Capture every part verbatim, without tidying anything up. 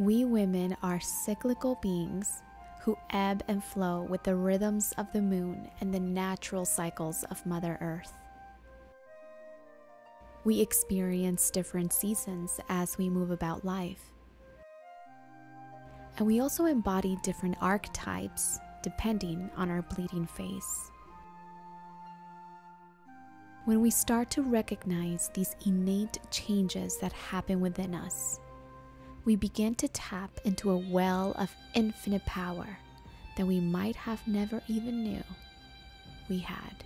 We women are cyclical beings who ebb and flow with the rhythms of the moon and the natural cycles of Mother Earth. We experience different seasons as we move about life. And we also embody different archetypes depending on our bleeding phase. When we start to recognize these innate changes that happen within us, we begin to tap into a well of infinite power that we might have never even knew we had.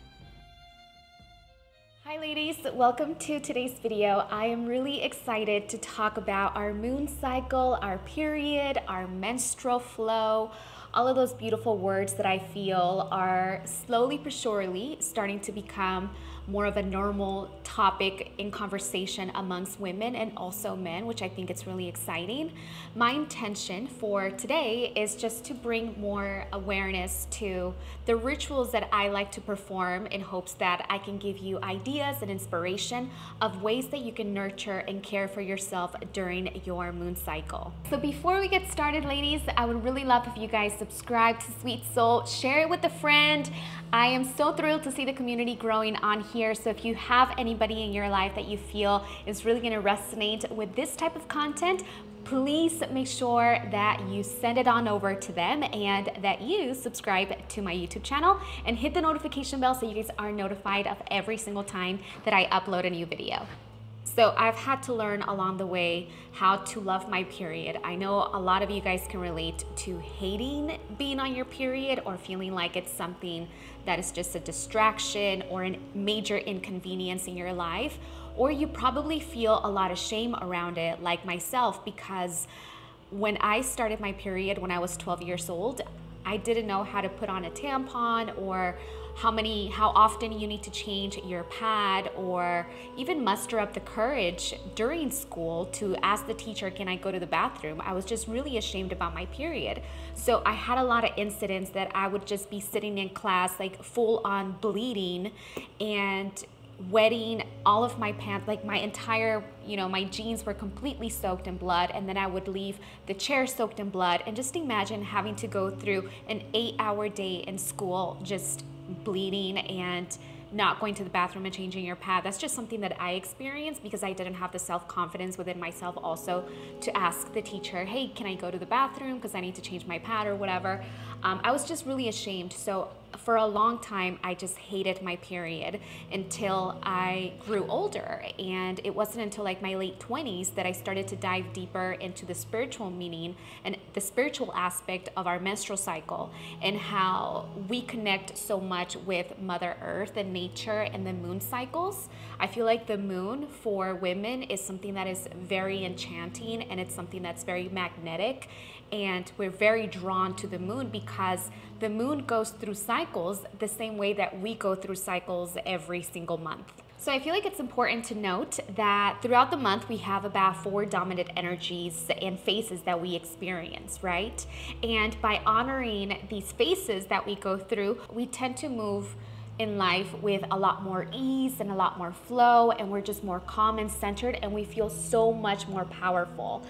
Hi ladies, welcome to today's video. I am really excited to talk about our moon cycle, our period, our menstrual flow, all of those beautiful words that I feel are slowly but surely starting to become more of a normal topic in conversation amongst women and also men, which I think it's really exciting. My intention for today is just to bring more awareness to the rituals that I like to perform in hopes that I can give you ideas and inspiration of ways that you can nurture and care for yourself during your moon cycle. So before we get started, ladies, I would really love if you guys subscribe to Sweet Soul, share it with a friend. I am so thrilled to see the community growing on here. Here. So if you have anybody in your life that you feel is really going to resonate with this type of content, please make sure that you send it on over to them and that you subscribe to my YouTube channel and hit the notification bell so you guys are notified of every single time that I upload a new video. So I've had to learn along the way how to love my period. I know a lot of you guys can relate to hating being on your period or feeling like it's something that is just a distraction or a major inconvenience in your life. Or you probably feel a lot of shame around it, like myself, because when I started my period when I was twelve years old, I didn't know how to put on a tampon or how many, how often you need to change your pad or even muster up the courage during school to ask the teacher, can I go to the bathroom? I was just really ashamed about my period. So I had a lot of incidents that I would just be sitting in class, like full on bleeding and wetting all of my pants, like my entire, you know, my jeans were completely soaked in blood, and then I would leave the chair soaked in blood. And just imagine having to go through an eight hour day in school, just bleeding and not going to the bathroom and changing your pad. That's just something that I experienced because I didn't have the self-confidence within myself also to ask the teacher, hey, can I go to the bathroom because I need to change my pad or whatever. Um, I was just really ashamed. So for a long time, I just hated my period until I grew older. And it wasn't until like my late twenties that I started to dive deeper into the spiritual meaning and the spiritual aspect of our menstrual cycle and how we connect so much with Mother Earth and nature and the moon cycles. I feel like the moon for women is something that is very enchanting and it's something that's very magnetic. And we're very drawn to the moon because the moon goes through cycles the same way that we go through cycles every single month. So I feel like it's important to note that throughout the month we have about four dominant energies and phases that we experience, right? And by honoring these phases that we go through, we tend to move in life with a lot more ease and a lot more flow, and we're just more calm and centered, and we feel so much more powerful.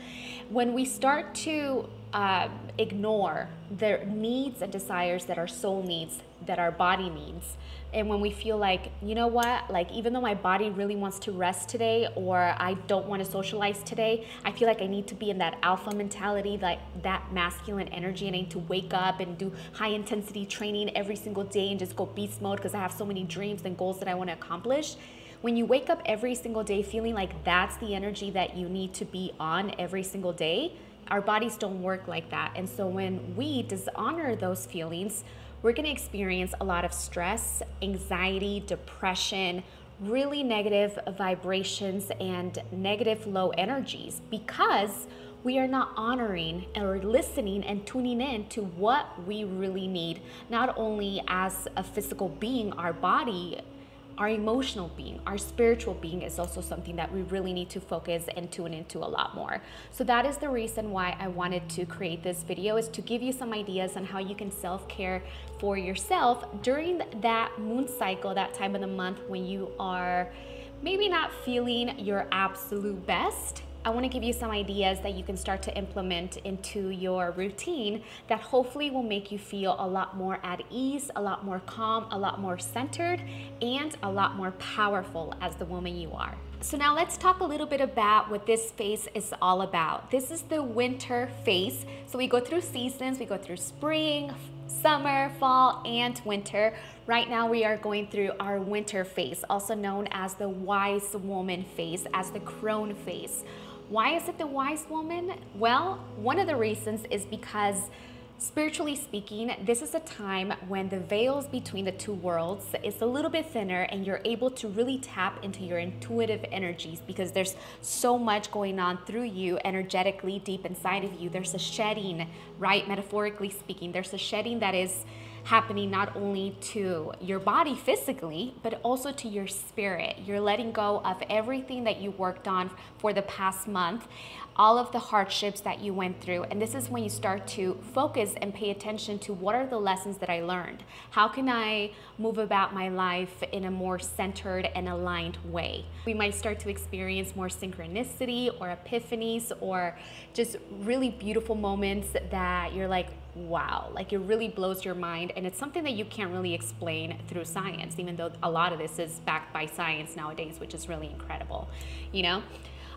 When we start to uh, ignore the needs and desires that our soul needs, that our body needs, and when we feel like, you know what, like even though my body really wants to rest today or I don't want to socialize today, I feel like I need to be in that alpha mentality, like that masculine energy, and I need to wake up and do high intensity training every single day and just go beast mode because I have so many dreams and goals that I want to accomplish. When you wake up every single day feeling like that's the energy that you need to be on every single day, our bodies don't work like that. And so when we dishonor those feelings, we're gonna experience a lot of stress, anxiety, depression, really negative vibrations and negative low energies because we are not honoring or listening and tuning in to what we really need, not only as a physical being, our body, our emotional being, our spiritual being is also something that we really need to focus and tune into a lot more. So that is the reason why I wanted to create this video, is to give you some ideas on how you can self-care for yourself during that moon cycle, that time of the month when you are maybe not feeling your absolute best. I want to give you some ideas that you can start to implement into your routine that hopefully will make you feel a lot more at ease, a lot more calm, a lot more centered, and a lot more powerful as the woman you are. So now let's talk a little bit about what this phase is all about. This is the winter phase. So we go through seasons, we go through spring, summer, fall, and winter. Right now we are going through our winter phase, also known as the wise woman phase, as the crone phase. Why is it the wise woman? Well, one of the reasons is because spiritually speaking, this is a time when the veils between the two worlds is a little bit thinner and you're able to really tap into your intuitive energies because there's so much going on through you energetically deep inside of you. There's a shedding, right? Metaphorically speaking, there's a shedding that is happening not only to your body physically, but also to your spirit. You're letting go of everything that you worked on for the past month, all of the hardships that you went through. And this is when you start to focus and pay attention to what are the lessons that I learned? How can I move about my life in a more centered and aligned way? We might start to experience more synchronicity or epiphanies or just really beautiful moments that you're like, wow, like it really blows your mind, and it's something that you can't really explain through science, even though a lot of this is backed by science nowadays, which is really incredible, you know?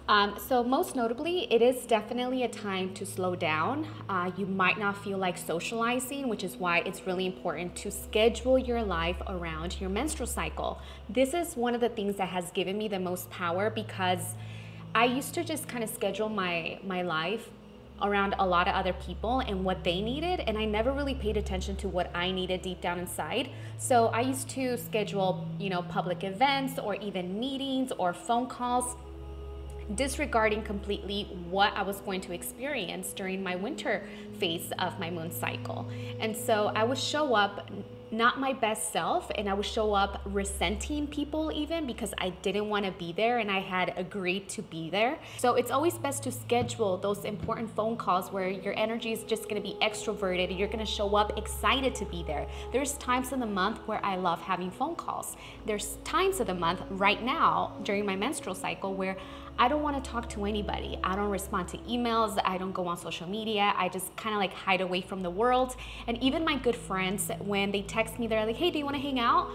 Um, so most notably, it is definitely a time to slow down. Uh, you might not feel like socializing, which is why it's really important to schedule your life around your menstrual cycle. This is one of the things that has given me the most power because I used to just kind of schedule my, my life around a lot of other people and what they needed, and I never really paid attention to what I needed deep down inside. So I used to schedule, you know, public events or even meetings or phone calls, disregarding completely what I was going to experience during my winter phase of my moon cycle. And so I would show up not my best self, and I would show up resenting people even because I didn't want to be there and I had agreed to be there. So it's always best to schedule those important phone calls where your energy is just going to be extroverted and you're going to show up excited to be there. There's times in the month where I love having phone calls. There's times of the month right now during my menstrual cycle where I don't want to talk to anybody. I don't respond to emails. I don't go on social media. I just kind of like hide away from the world. And even my good friends, when they text me, they're like, hey, do you want to hang out?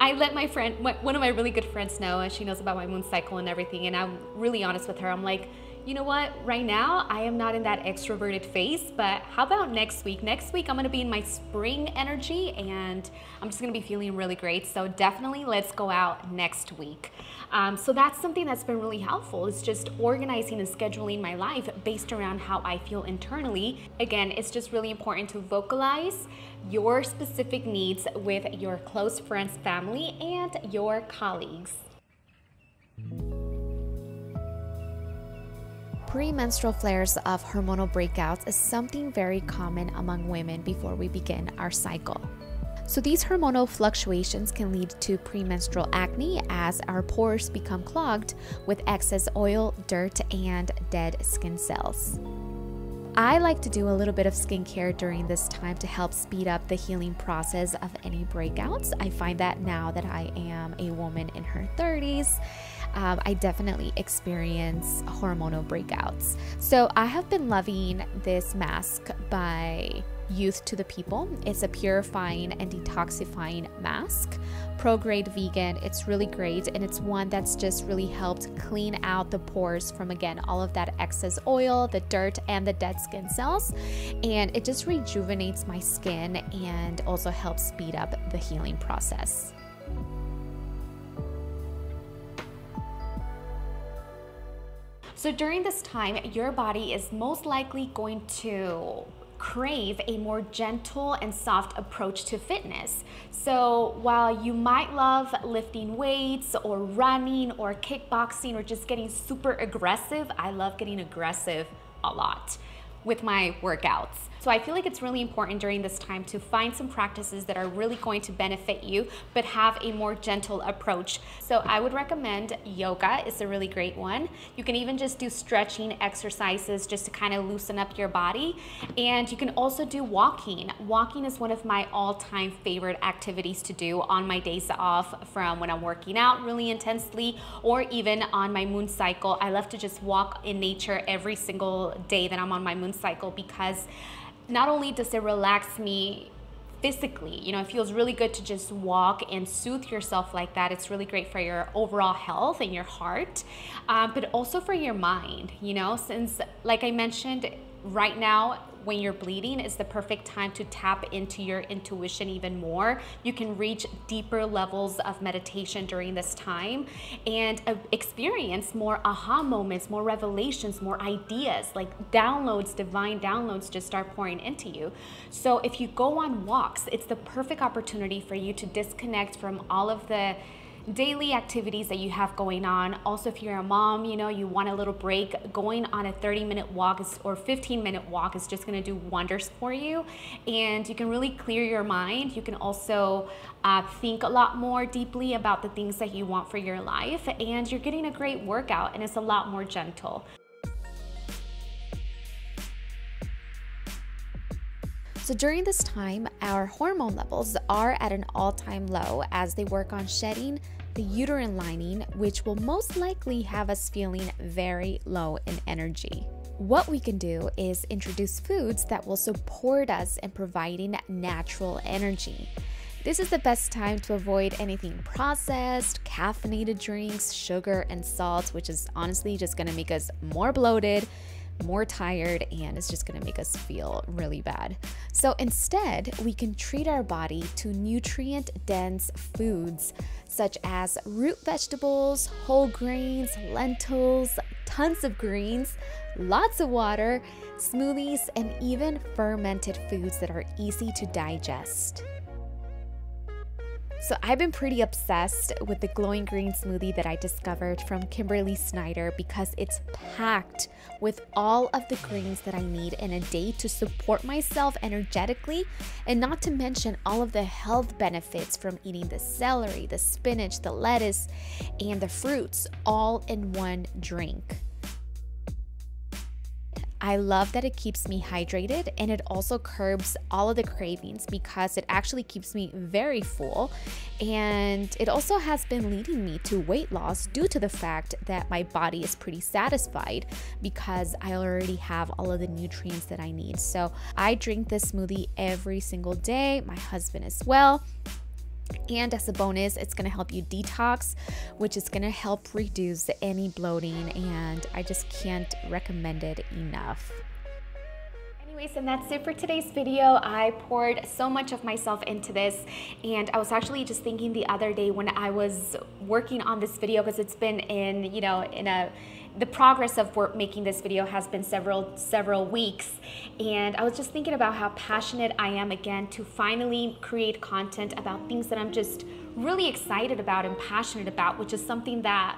I let my friend, one of my really good friends know, and she knows about my moon cycle and everything. And I'm really honest with her. I'm like, you know what? Right now, I am not in that extroverted phase, but how about next week? Next week, I'm gonna be in my spring energy and I'm just gonna be feeling really great. So definitely let's go out next week. Um, so that's something that's been really helpful. It's just organizing and scheduling my life based around how I feel internally. Again, it's just really important to vocalize your specific needs with your close friends, family, and your colleagues. Premenstrual flares of hormonal breakouts is something very common among women before we begin our cycle. So these hormonal fluctuations can lead to premenstrual acne as our pores become clogged with excess oil, dirt, and dead skin cells. I like to do a little bit of skincare during this time to help speed up the healing process of any breakouts. I find that now that I am a woman in her thirties, um, I definitely experience hormonal breakouts. So I have been loving this mask by Youth To The People. It's a purifying and detoxifying mask, pro-grade vegan. It's really great, and it's one that's just really helped clean out the pores from, again, all of that excess oil, the dirt, and the dead skin cells, and it just rejuvenates my skin and also helps speed up the healing process. So during this time, your body is most likely going to crave a more gentle and soft approach to fitness. So while you might love lifting weights or running or kickboxing or just getting super aggressive, I love getting aggressive a lot. with my workouts. So I feel like it's really important during this time to find some practices that are really going to benefit you, but have a more gentle approach. So I would recommend yoga is a really great one. You can even just do stretching exercises just to kind of loosen up your body. And you can also do walking. Walking is one of my all-time favorite activities to do on my days off from when I'm working out really intensely, or even on my moon cycle. I love to just walk in nature every single day that I'm on my moon cycle, because not only does it relax me physically, you know, it feels really good to just walk and soothe yourself like that. It's really great for your overall health and your heart, um, but also for your mind, you know, since, like I mentioned, right now, when you're bleeding, is the perfect time to tap into your intuition even more. You can reach deeper levels of meditation during this time and uh, experience more aha moments, more revelations, more ideas, like downloads, divine downloads just start pouring into you. So if you go on walks, it's the perfect opportunity for you to disconnect from all of the daily activities that you have going on. Also, if you're a mom, you know, you want a little break, going on a thirty minute walk is, or fifteen minute walk is just gonna do wonders for you. And you can really clear your mind. You can also uh, think a lot more deeply about the things that you want for your life, and you're getting a great workout, and it's a lot more gentle. So during this time, our hormone levels are at an all-time low as they work on shedding the uterine lining, which will most likely have us feeling very low in energy. What we can do is introduce foods that will support us in providing natural energy. This is the best time to avoid anything processed, caffeinated drinks, sugar, and salt, which is honestly just gonna make us more bloated, more tired, and it's just gonna make us feel really bad. So instead, we can treat our body to nutrient-dense foods such as root vegetables, whole grains, lentils, tons of greens, lots of water, smoothies, and even fermented foods that are easy to digest. So I've been pretty obsessed with the glowing green smoothie that I discovered from Kimberly Snyder, because it's packed with all of the greens that I need in a day to support myself energetically, and not to mention all of the health benefits from eating the celery, the spinach, the lettuce, and the fruits all in one drink. I love that it keeps me hydrated, and it also curbs all of the cravings because it actually keeps me very full. And it also has been leading me to weight loss due to the fact that my body is pretty satisfied because I already have all of the nutrients that I need. So I drink this smoothie every single day, my husband as well. And as a bonus, it's gonna help you detox, which is gonna help reduce any bloating, and I just can't recommend it enough. Anyways, and that's it for today's video. I poured so much of myself into this, and I was actually just thinking the other day when I was working on this video, because it's been in, you know, in a, the progress of work making this video has been several, several weeks. And I was just thinking about how passionate I am again to finally create content about things that I'm just really excited about and passionate about, which is something that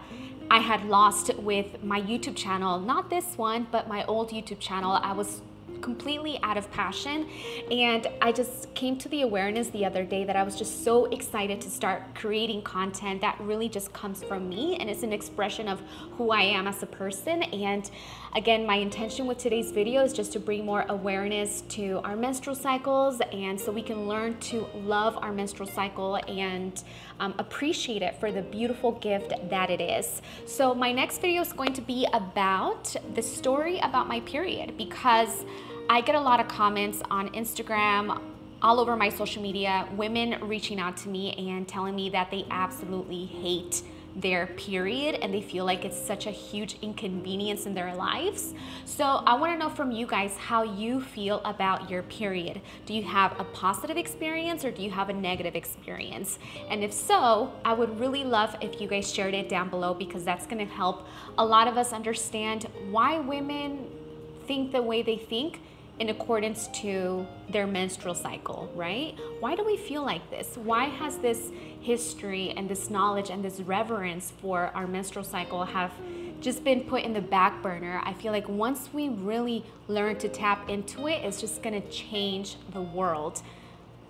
I had lost with my YouTube channel. Not this one, but my old YouTube channel. I was completely out of passion, and I just came to the awareness the other day that I was just so excited to start creating content that really just comes from me, and it's an expression of who I am as a person. And again, my intention with today's video is just to bring more awareness to our menstrual cycles, and so we can learn to love our menstrual cycle and um, appreciate it for the beautiful gift that it is. So my next video is going to be about the story about my period, because I get a lot of comments on Instagram, all over my social media, women reaching out to me and telling me that they absolutely hate their period, and they feel like it's such a huge inconvenience in their lives. So I want to know from you guys how you feel about your period. Do you have a positive experience, or do you have a negative experience? And if so, I would really love if you guys shared it down below, because that's going to help a lot of us understand why women think the way they think in accordance to their menstrual cycle, right? Why do we feel like this? Why has this history and this knowledge and this reverence for our menstrual cycle have just been put in the back burner. I feel like once we really learn to tap into it, it's just gonna change the world.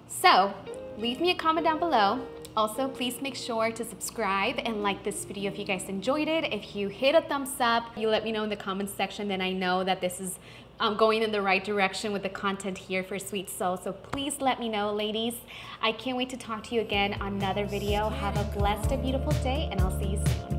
So leave me a comment down below. Also, please make sure to subscribe and like this video if you guys enjoyed it. If you hit a thumbs up, you let me know in the comments section, then I know that this is um, going in the right direction with the content here for Sweet Soul. So please let me know, ladies. I can't wait to talk to you again on another video. Have a blessed and beautiful day, and I'll see you soon.